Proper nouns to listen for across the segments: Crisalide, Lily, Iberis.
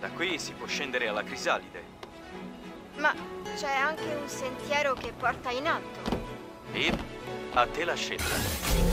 Da qui si può scendere alla Crisalide. Ma c'è anche un sentiero che porta in alto. E a te la scelta.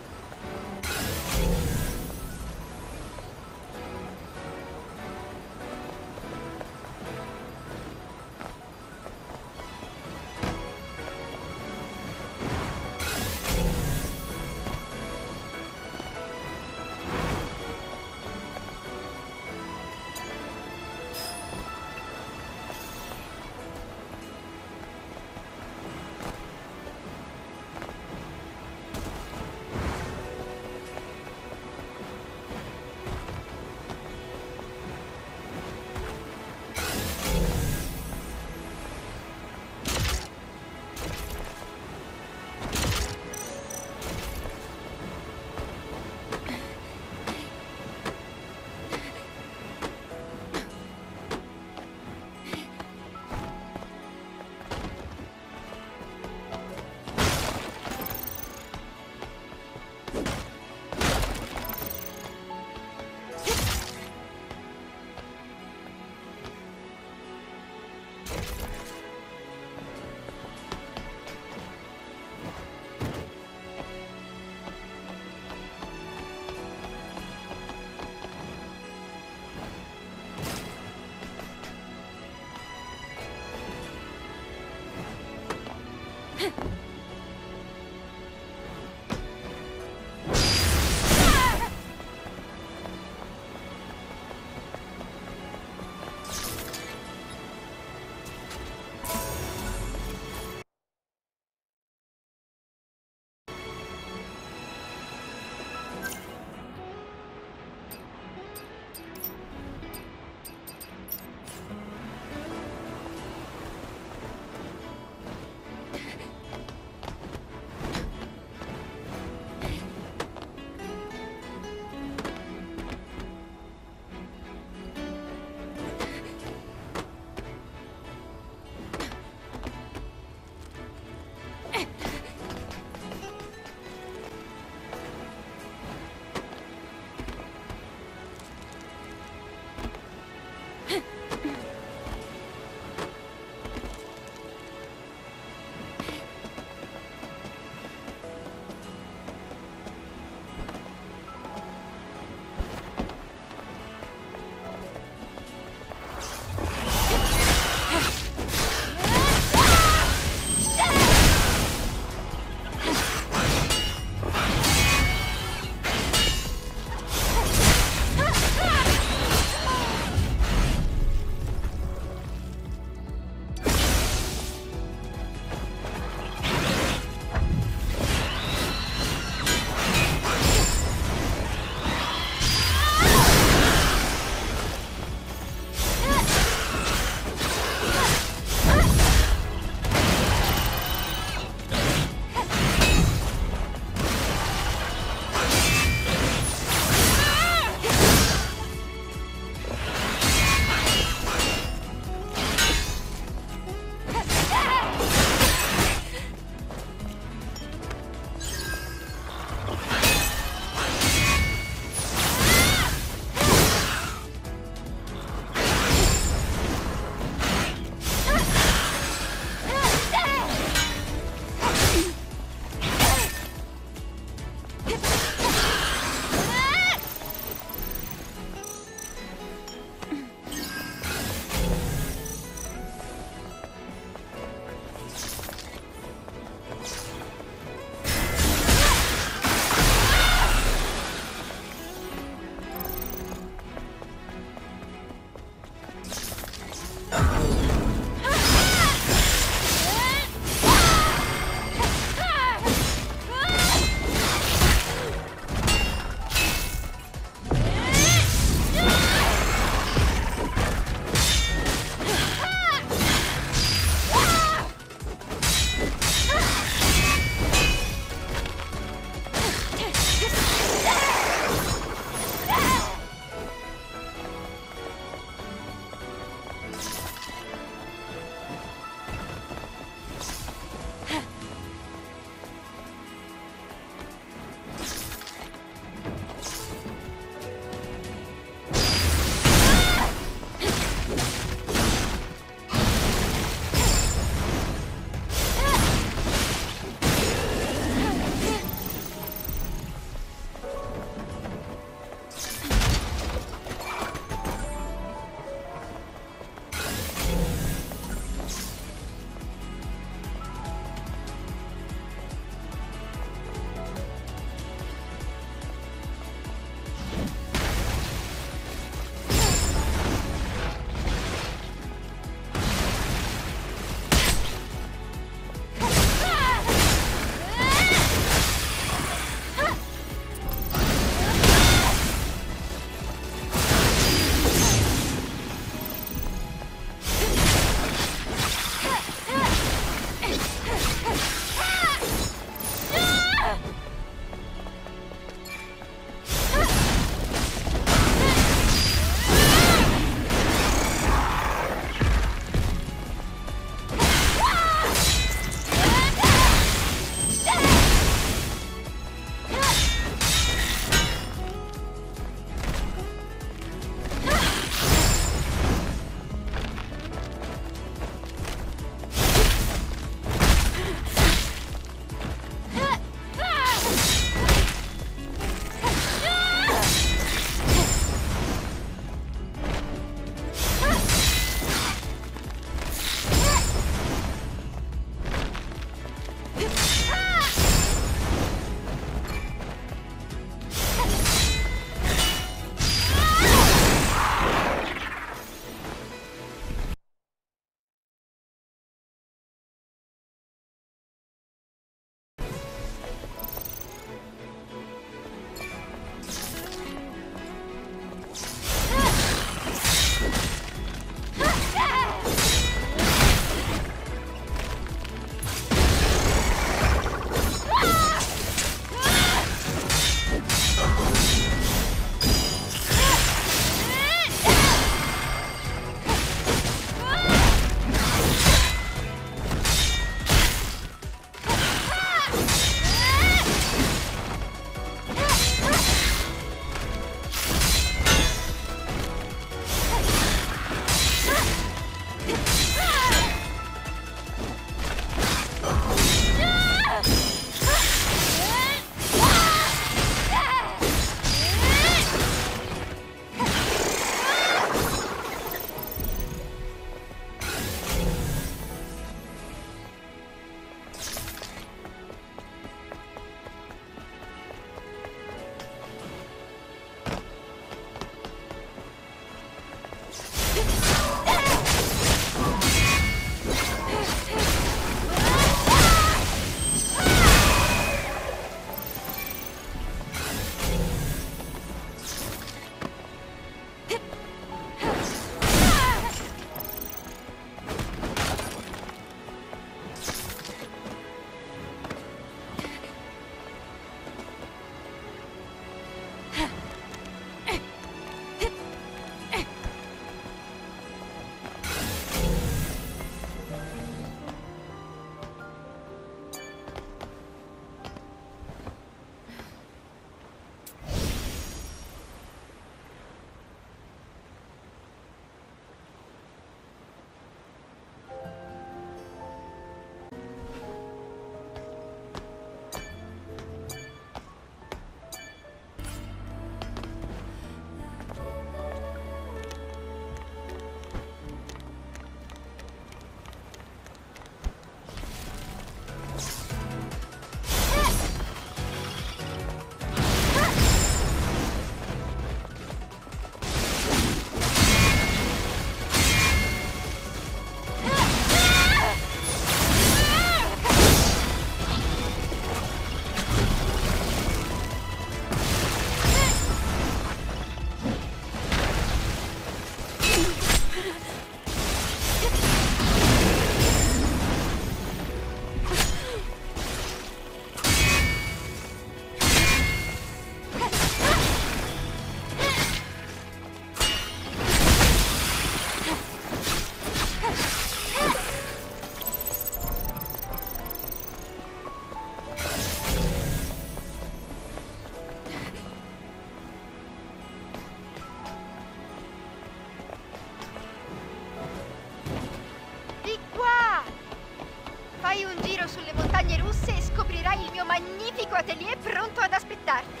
e scoprirai il mio magnifico atelier pronto ad aspettarti.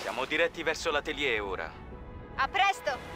Siamo diretti verso l'atelier ora. A presto!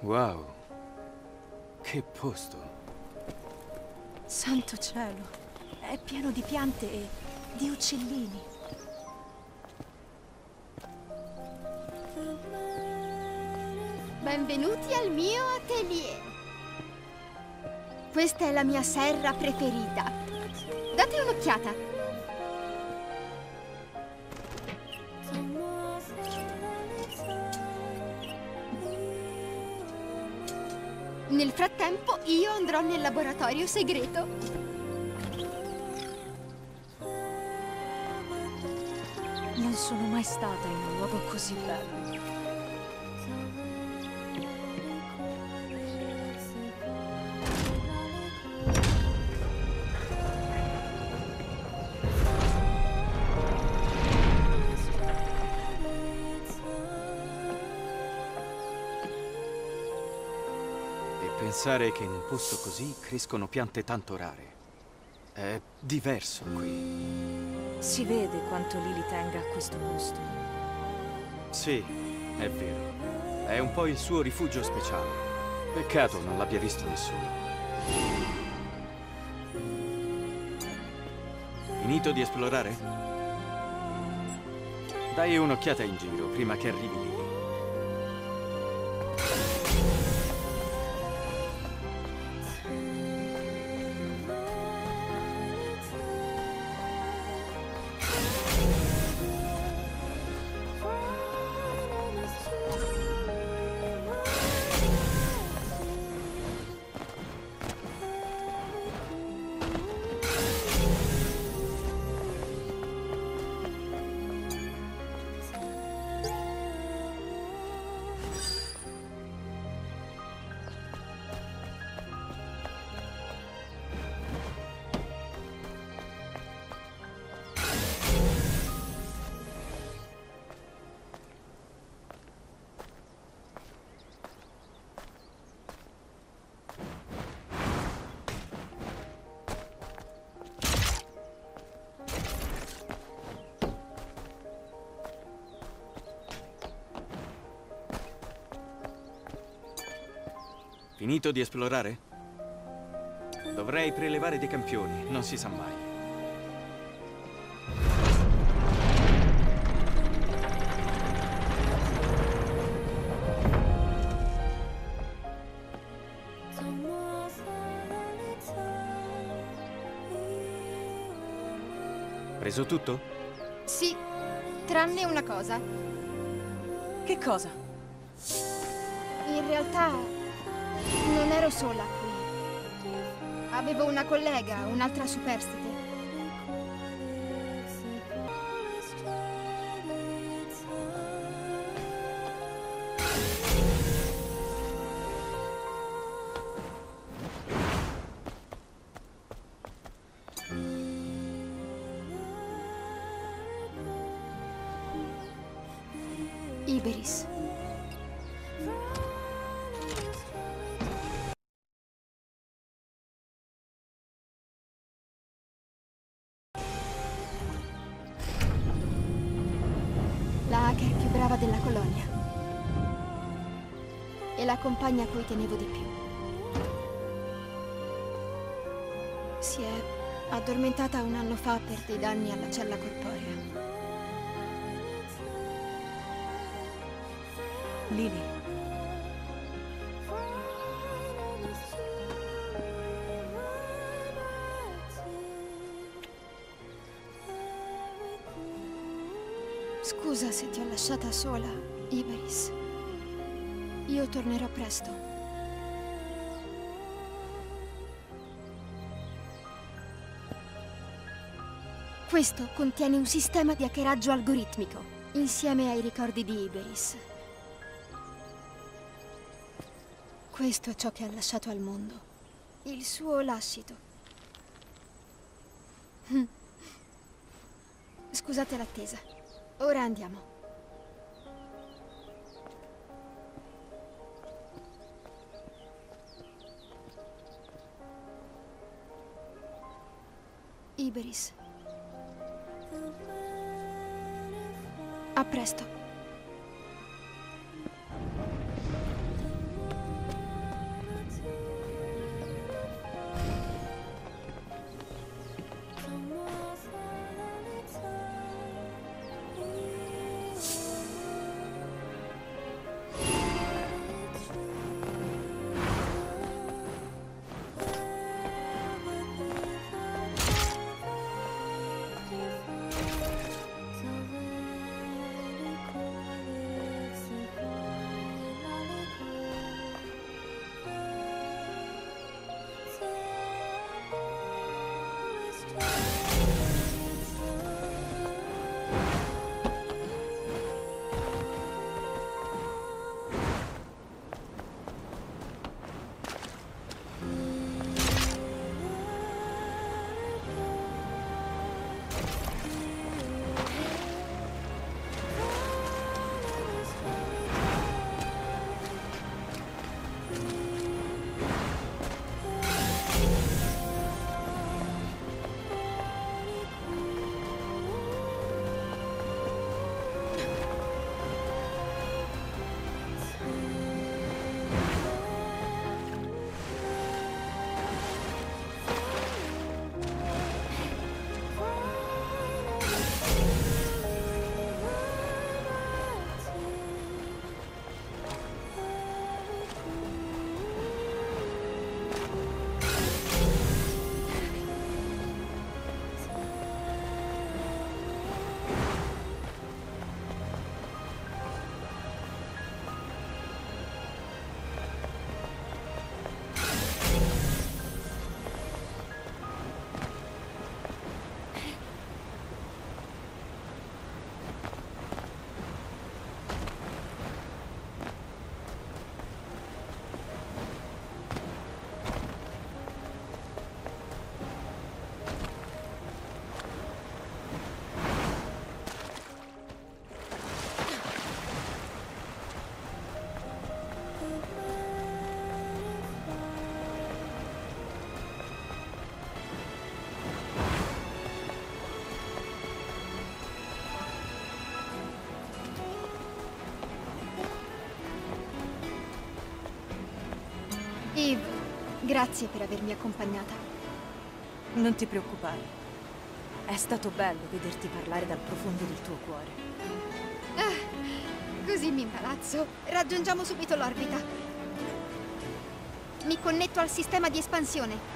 Wow, che posto! Santo cielo, è pieno di piante e di uccellini. Benvenuti al mio atelier. Questa è la mia serra preferita. Date un'occhiata. Nel frattempo, io andrò nel laboratorio segreto. Non sono mai stata in un luogo così bello. Pensare che in un posto così crescono piante tanto rare. È diverso qui. Si vede quanto Lily tenga a questo posto. Sì, è vero. È un po' il suo rifugio speciale. Peccato non l'abbia visto nessuno. Finito di esplorare? Dai un'occhiata in giro prima che arrivi lì. Finito di esplorare? Dovrei prelevare dei campioni, non si sa mai. Preso tutto? Sì, tranne una cosa. Che cosa? In realtà... non ero sola qui. Avevo una collega, un'altra superstite. Iberis. Della colonia e la compagna a cui tenevo di più si è addormentata un anno fa per dei danni alla cella corporea. Lily, scusa se ti ho lasciata sola, Iberis. Io tornerò presto. Questo contiene un sistema di hackeraggio algoritmico, insieme ai ricordi di Iberis. Questo è ciò che ha lasciato al mondo. Il suo lascito. Scusate l'attesa. Ora andiamo. Iberis. A presto. Grazie per avermi accompagnata. Non ti preoccupare. È stato bello vederti parlare dal profondo del tuo cuore. Ah, così mi imbarazzo. Raggiungiamo subito l'orbita. Mi connetto al sistema di espansione.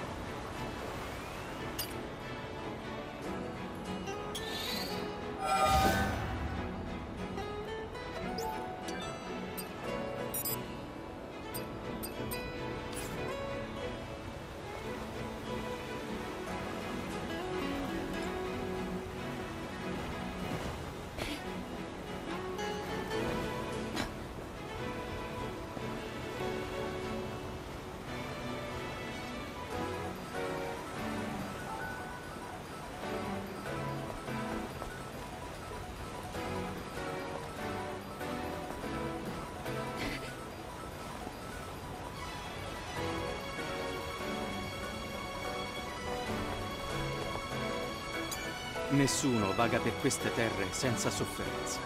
Nessuno vaga per queste terre senza sofferenza.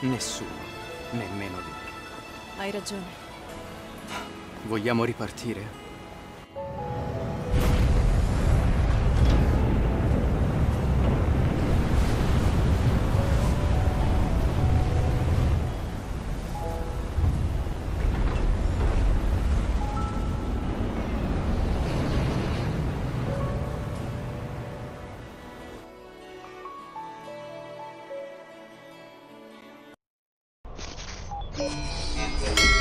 Nessuno, nemmeno lui. Hai ragione. Vogliamo ripartire? Thank you.